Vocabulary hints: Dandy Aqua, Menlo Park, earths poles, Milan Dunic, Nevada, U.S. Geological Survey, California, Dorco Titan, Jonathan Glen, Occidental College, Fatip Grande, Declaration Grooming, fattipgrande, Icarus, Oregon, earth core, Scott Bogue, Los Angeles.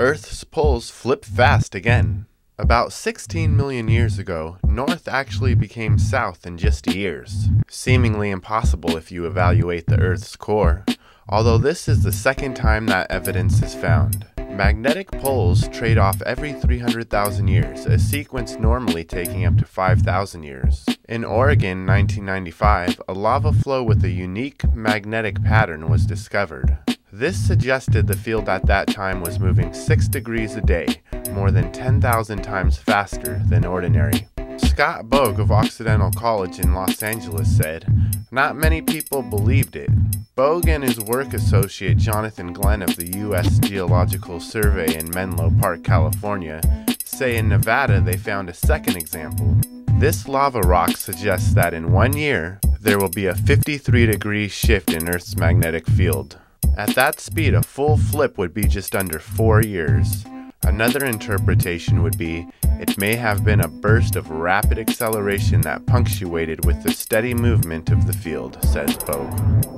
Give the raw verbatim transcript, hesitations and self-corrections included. Earth's poles flip fast again. About sixteen million years ago, north actually became south in just years. Seemingly impossible if you evaluate the Earth's core, although this is the second time that evidence is found. Magnetic poles trade off every three hundred thousand years, a sequence normally taking up to five thousand years. In Oregon, nineteen ninety-five, a lava flow with a unique magnetic pattern was discovered. This suggested the field at that time was moving six degrees a day, more than ten thousand times faster than ordinary. Scott Bogue of Occidental College in Los Angeles said, "Not many people believed it." Bogue and his work associate Jonathan Glen of the U S Geological Survey in Menlo Park, California, say in Nevada they found a second example. This lava rock suggests that in one year, there will be a fifty-three degree shift in Earth's magnetic field. At that speed, a full flip would be just under four years. Another interpretation would be, it may have been a burst of rapid acceleration that punctuated with the steady movement of the field, says Bogue.